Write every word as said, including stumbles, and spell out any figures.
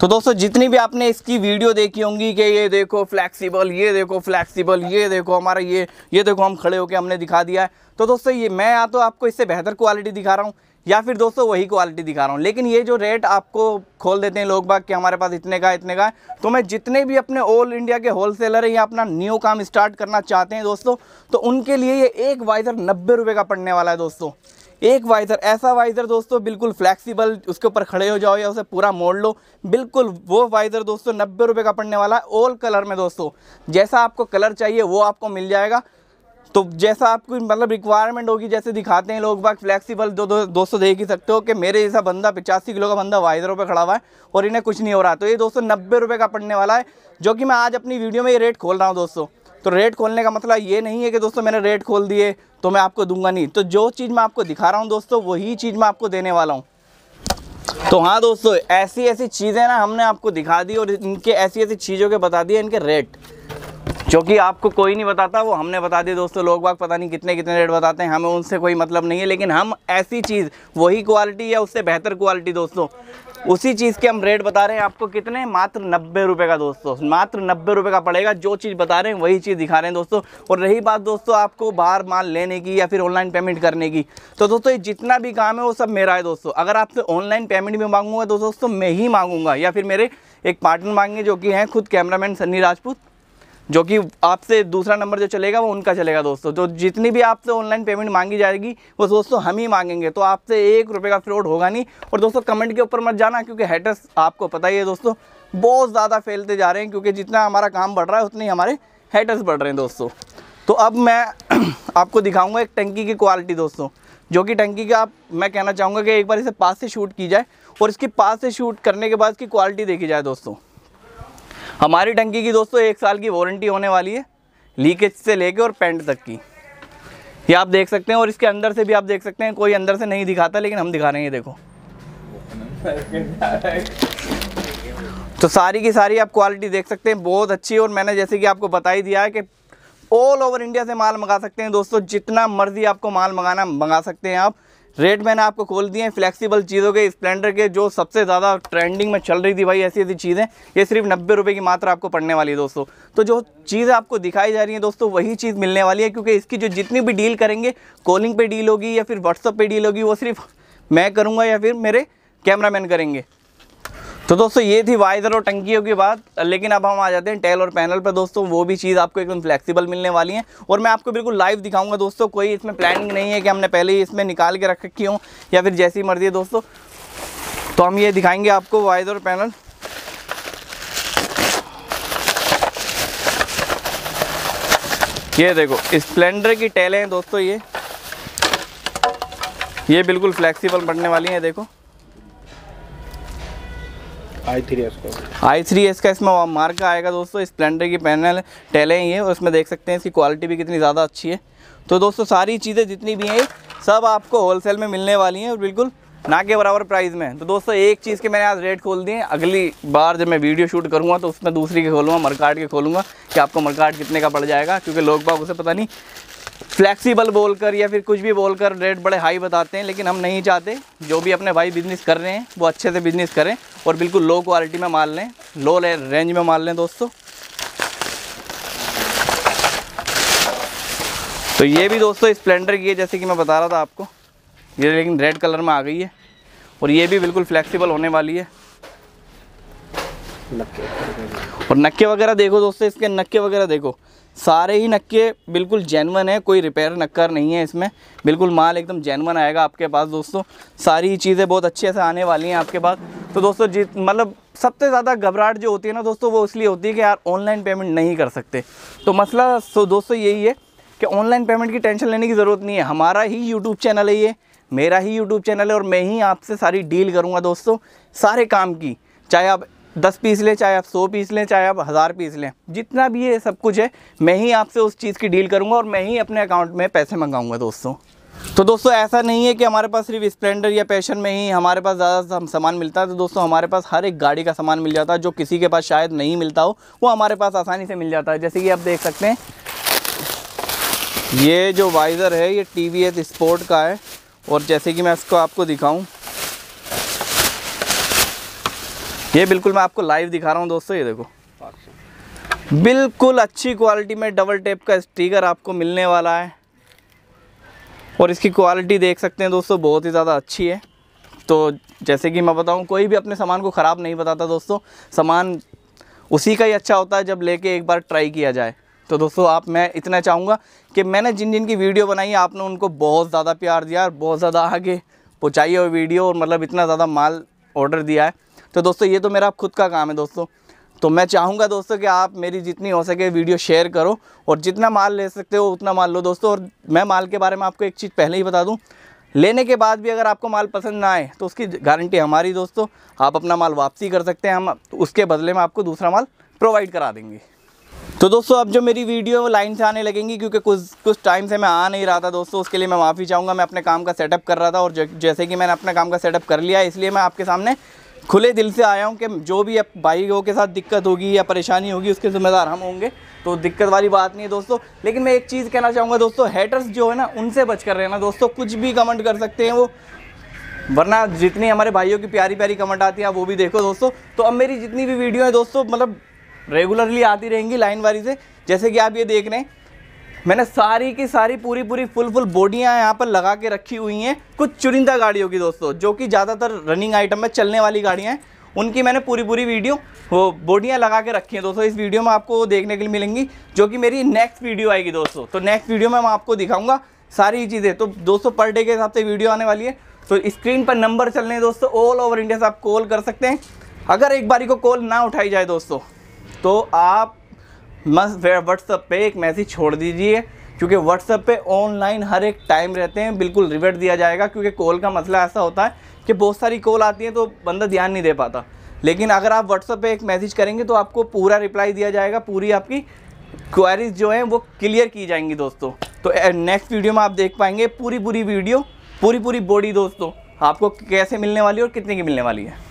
तो दोस्तों जितनी भी आपने इसकी वीडियो देखी होंगी कि ये देखो फ्लैक्सिबल, ये देखो फ्लैक्सिबल, ये देखो हमारा ये ये देखो हम खड़े होकर हमने दिखा दिया है, तो दोस्तों ये मैं या तो आपको इससे बेहतर क्वालिटी दिखा रहा हूँ या फिर दोस्तों वही क्वालिटी दिखा रहा हूँ। लेकिन ये जो रेट आपको खोल देते हैं लोग बाग कि हमारे पास इतने का इतने का है, तो मैं जितने भी अपने ऑल इंडिया के होलसेलर हैं या अपना न्यू काम स्टार्ट करना चाहते हैं दोस्तों, तो उनके लिए ये एक वाइज़र नब्बे रुपये का पड़ने वाला है दोस्तों। एक वाइज़र, ऐसा वाइज़र दोस्तों बिल्कुल फ्लैक्सिबल, उसके ऊपर खड़े हो जाओ या उसे पूरा मोड़ लो, बिल्कुल वो वाइज़र दोस्तों नब्बे रुपये का पड़ने वाला है ऑल कलर में दोस्तों। जैसा आपको कलर चाहिए वो आपको मिल जाएगा, तो जैसा आपको मतलब रिक्वायरमेंट होगी, जैसे दिखाते हैं लोग बाग फ्लैक्सिबल। जो दो, दोस्तों देख ही सकते हो कि मेरे जैसा बंदा पचासी किलो का बंदा वाइजरों पे खड़ा हुआ है और इन्हें कुछ नहीं हो रहा, तो ये दोस्तों नब्बे रुपये का पड़ने वाला है, जो कि मैं आज अपनी वीडियो में ये रेट खोल रहा हूँ दोस्तों। तो रेट खोलने का मतलब ये नहीं है कि दोस्तों मैंने रेट खोल दिए तो मैं आपको दूंगा नहीं, तो जो चीज़ मैं आपको दिखा रहा हूँ दोस्तों वही चीज़ मैं आपको देने वाला हूँ। तो हाँ दोस्तों, ऐसी ऐसी चीज़ें ना हमने आपको दिखा दी और इनके ऐसी ऐसी चीज़ों के बता दिए इनके रेट, जो कि आपको कोई नहीं बताता, वो हमने बता दिए दोस्तों। लोग बाग पता नहीं कितने कितने रेट बताते हैं, हमें उनसे कोई मतलब नहीं है, लेकिन हम ऐसी चीज़ वही क्वालिटी या उससे बेहतर क्वालिटी दोस्तों उसी चीज़ के हम रेट बता रहे हैं आपको, कितने मात्र नब्बे रुपये का दोस्तों, मात्र नब्बे रुपये का पड़ेगा। जो चीज़ बता रहे हैं वही चीज़ दिखा रहे हैं दोस्तों। और रही बात दोस्तों आपको बाहर माल लेने की या फिर ऑनलाइन पेमेंट करने की, तो दोस्तों ये जितना भी काम है वो सब मेरा है दोस्तों। अगर आपसे ऑनलाइन पेमेंट भी मांगूंगा तो दोस्तों मैं ही मांगूंगा या फिर मेरे एक पार्टनर मांगेंगे, जो कि हैं खुद कैमरामैन सन्नी राजपूत, जो कि आपसे दूसरा नंबर जो चलेगा वो उनका चलेगा दोस्तों। तो जितनी भी आपसे ऑनलाइन पेमेंट मांगी जाएगी वो दोस्तों हम ही मांगेंगे, तो आपसे एक रुपये का फ्रॉड होगा नहीं। और दोस्तों कमेंट के ऊपर मत जाना, क्योंकि हेटर्स आपको पता ही है दोस्तों बहुत ज़्यादा फैलते जा रहे हैं, क्योंकि जितना हमारा काम बढ़ रहा है उतने ही हमारे हेटर्स बढ़ रहे हैं दोस्तों। तो अब मैं आपको दिखाऊँगा एक टंकी की क्वालिटी दोस्तों, जो कि टंकी का आप मैं कहना चाहूँगा कि एक बार इसे पास से शूट की जाए और इसकी पास से शूट करने के बाद इसकी क्वालिटी देखी जाए दोस्तों। हमारी टंकी की दोस्तों एक साल की वारंटी होने वाली है, लीकेज से लेके और पेंट तक की, ये आप देख सकते हैं। और इसके अंदर से भी आप देख सकते हैं, कोई अंदर से नहीं दिखाता लेकिन हम दिखा रहे हैं, ये देखो। तो सारी की सारी आप क्वालिटी देख सकते हैं, बहुत अच्छी। और मैंने जैसे कि आपको बता ही दिया है कि ऑल ओवर इंडिया से माल मंगा सकते हैं दोस्तों, जितना मर्जी आपको माल मंगाना मंगा सकते हैं आप। रेट मैंने आपको खोल दिए हैं फ्लेक्सिबल चीज़ों के, स्प्लेंडर के, जो सबसे ज़्यादा ट्रेंडिंग में चल रही थी भाई, ऐसी ऐसी चीज़ें। ये सिर्फ नब्बे रुपये की मात्रा आपको पड़ने वाली है दोस्तों। तो जो चीज़ें आपको दिखाई जा रही हैं दोस्तों वही चीज़ मिलने वाली है, क्योंकि इसकी जो जितनी भी डील करेंगे, कॉलिंग पे डील होगी या फिर व्हाट्सअप पे डील होगी, वो सिर्फ मैं करूँगा या फिर मेरे कैमरामैन करेंगे। तो दोस्तों ये थी वाइजर और टंकियों की बात, लेकिन अब हम आ जाते हैं टेल और पैनल पर दोस्तों। वो भी चीज़ आपको एकदम फ्लेक्सिबल मिलने वाली है और मैं आपको बिल्कुल लाइव दिखाऊंगा दोस्तों। कोई इसमें प्लानिंग नहीं है कि हमने पहले ही इसमें निकाल के रख रखी हो या फिर जैसी मर्जी है दोस्तों। तो हम ये दिखाएंगे आपको वाइजर और पैनल। ये देखो स्प्लेंडर की टेलें हैं दोस्तों, ये ये बिल्कुल फ्लेक्सीबल बनने वाली हैं, देखो आई थ्री एस का इसमें मार्का आएगा दोस्तों। स्प्लेंडर की पैनल टेलें ही है और इसमें देख सकते हैं इसकी क्वालिटी भी कितनी ज़्यादा अच्छी है। तो दोस्तों सारी चीज़ें जितनी भी हैं सब आपको होलसेल में मिलने वाली हैं और बिल्कुल ना के बराबर प्राइस में। तो दोस्तों एक चीज़ के मैंने आज रेट खोल दिए हैं, अगली बार जब मैं वीडियो शूट करूँगा तो उसमें दूसरी के खोलूँगा, मर्काट के खोलूँगा कि आपको मर्काट कितने का पड़ जाएगा, क्योंकि लोग बाग उसे पता नहीं फ्लैक्सिबल बोलकर या फिर कुछ भी बोलकर रेट बड़े हाई बताते हैं। लेकिन हम नहीं चाहते, जो भी अपने भाई बिज़नेस कर रहे हैं वो अच्छे से बिज़नेस करें और बिल्कुल लो क्वालिटी में माल लें, लो रेंज में माल लें दोस्तों। तो ये भी दोस्तों स्प्लेंडर की है, जैसे कि मैं बता रहा था आपको, ये लेकिन रेड कलर में आ गई है और ये भी बिल्कुल फ्लैक्सिबल होने वाली है। और नक्के वगैरह देखो दोस्तों, इसके नक्के वगैरह देखो, सारे ही नक्के बिल्कुल जेन्युइन है, कोई रिपेयर नक्कर नहीं है इसमें, बिल्कुल माल एकदम जेन्युइन आएगा आपके पास दोस्तों। सारी चीज़ें बहुत अच्छे से आने वाली हैं आपके पास। तो दोस्तों जित मतलब सबसे ज़्यादा घबराहट जो होती है ना दोस्तों, वो इसलिए होती है कि यार ऑनलाइन पेमेंट नहीं कर सकते। तो मसला सो दोस्तों यही है कि ऑनलाइन पेमेंट की टेंशन लेने की ज़रूरत नहीं है, हमारा ही यूट्यूब चैनल है, ये मेरा ही यूट्यूब चैनल है और मैं ही आपसे सारी डील करूँगा दोस्तों, सारे काम की। चाहे आप दस पीस लें, चाहे आप सौ पीस लें, चाहे आप हज़ार पीस लें, जितना भी ये सब कुछ है मैं ही आपसे उस चीज़ की डील करूंगा और मैं ही अपने अकाउंट में पैसे मंगाऊंगा दोस्तों। तो दोस्तों ऐसा नहीं है कि हमारे पास सिर्फ स्प्लेंडर या पैशन में ही हमारे पास ज़्यादा सामान मिलता है। तो दोस्तों हमारे पास हर एक गाड़ी का सामान मिल जाता है, जो किसी के पास शायद नहीं मिलता हो वो हमारे पास आसानी से मिल जाता है। जैसे कि आप देख सकते हैं ये जो वाइजर है ये टीवीएस स्पोर्ट का है, और जैसे कि मैं इसको आपको दिखाऊँ ये बिल्कुल मैं आपको लाइव दिखा रहा हूँ दोस्तों, ये देखो बिल्कुल अच्छी क्वालिटी में डबल टेप का स्टिकर आपको मिलने वाला है और इसकी क्वालिटी देख सकते हैं दोस्तों बहुत ही ज़्यादा अच्छी है। तो जैसे कि मैं बताऊं, कोई भी अपने सामान को ख़राब नहीं बताता दोस्तों, सामान उसी का ही अच्छा होता है जब लेके एक बार ट्राई किया जाए। तो दोस्तों आप मैं इतना चाहूँगा कि मैंने जिन जिन की वीडियो बनाई आपने उनको बहुत ज़्यादा प्यार दिया और बहुत ज़्यादा आगे पहुँचाई है वीडियो और मतलब इतना ज़्यादा माल ऑर्डर दिया है। तो दोस्तों ये तो मेरा खुद का काम है दोस्तों, तो मैं चाहूँगा दोस्तों कि आप मेरी जितनी हो सके वीडियो शेयर करो और जितना माल ले सकते हो उतना माल लो दोस्तों। और मैं माल के बारे में आपको एक चीज़ पहले ही बता दूं, लेने के बाद भी अगर आपको माल पसंद ना आए तो उसकी गारंटी हमारी दोस्तों, आप अपना माल वापसी कर सकते हैं, हम उसके बदले में आपको दूसरा माल प्रोवाइड करा देंगे। तो दोस्तों अब जो मेरी वीडियो लाइन से आने लगेंगी क्योंकि कुछ कुछ टाइम से मैं आ नहीं रहा था दोस्तों, उसके लिए मैं माफ़ी चाहूँगा। मैं अपने काम का सेटअप कर रहा था और जैसे कि मैंने अपने काम का सेटअप कर लिया, इसलिए मैं आपके सामने खुले दिल से आया हूं कि जो भी भाइयों के साथ दिक्कत होगी या परेशानी होगी उसके ज़िम्मेदार हम होंगे, तो दिक्कत वाली बात नहीं है दोस्तों। लेकिन मैं एक चीज़ कहना चाहूँगा दोस्तों, हेटर्स जो है ना उनसे बचकर रहना दोस्तों, कुछ भी कमेंट कर सकते हैं वो, वरना जितनी हमारे भाइयों की प्यारी प्यारी कमेंट आती है वो भी देखो दोस्तों। तो अब मेरी जितनी भी वीडियो है दोस्तों मतलब रेगुलरली आती रहेंगी लाइन वारी से, जैसे कि आप ये देख रहे हैं मैंने सारी की सारी पूरी पूरी फुल फुल बॉडियाँ यहाँ पर लगा के रखी हुई हैं। कुछ चुनिंदा गाड़ियों की दोस्तों जो कि ज़्यादातर रनिंग आइटम में चलने वाली गाड़ियाँ हैं, उनकी मैंने पूरी पूरी वीडियो वो बॉडियाँ लगा के रखी हैं दोस्तों। इस वीडियो में आपको देखने के लिए मिलेंगी, जो कि मेरी नेक्स्ट वीडियो आएगी दोस्तों। तो नेक्स्ट वीडियो में मैं आपको दिखाऊँगा सारी चीज़ें। तो दोस्तों पर डे के हिसाब से वीडियो आने वाली है, तो स्क्रीन पर नंबर चल रहे हैं दोस्तों, ऑल ओवर इंडिया से आप कॉल कर सकते हैं। अगर एक बारी को कॉल ना उठाई जाए दोस्तों तो आप बस व्हाट्सएप पे एक मैसेज छोड़ दीजिए, क्योंकि व्हाट्सएप पे ऑनलाइन हर एक टाइम रहते हैं, बिल्कुल रिवर्ट दिया जाएगा। क्योंकि कॉल का मसला ऐसा होता है कि बहुत सारी कॉल आती है तो बंदा ध्यान नहीं दे पाता, लेकिन अगर आप व्हाट्सएप पे एक मैसेज करेंगे तो आपको पूरा रिप्लाई दिया जाएगा, पूरी आपकी क्वेरीज जो हैं वो क्लियर की जाएंगी दोस्तों। तो नेक्स्ट वीडियो में आप देख पाएंगे पूरी पूरी वीडियो, पूरी पूरी बॉडी दोस्तों आपको कैसे मिलने वाली है और कितने की मिलने वाली है।